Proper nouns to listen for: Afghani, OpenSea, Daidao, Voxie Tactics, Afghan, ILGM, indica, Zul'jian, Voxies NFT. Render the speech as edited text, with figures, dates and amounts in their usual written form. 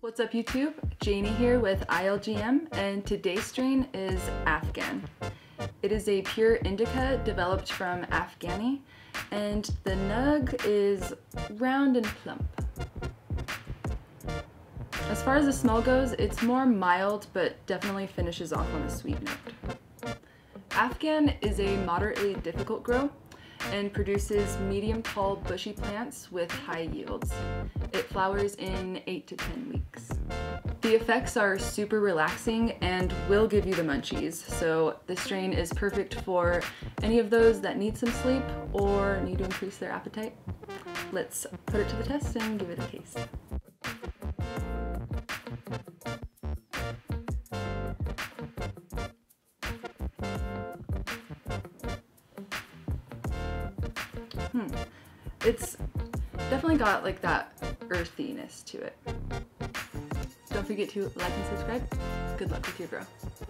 What's up YouTube? Janie here with ILGM, and today's strain is Afghan. It is a pure indica developed from Afghani, and the nug is round and plump. As far as the smell goes, it's more mild but definitely finishes off on a sweet note. Afghan is a moderately difficult grow and produces medium-tall bushy plants with high yields. It flowers in 8 to 10 weeks. The effects are super relaxing and will give you the munchies, so this strain is perfect for any of those that need some sleep or need to increase their appetite. Let's put it to the test and give it a taste. It's definitely got like that earthiness to it. Don't forget to like and subscribe. Good luck with your grow.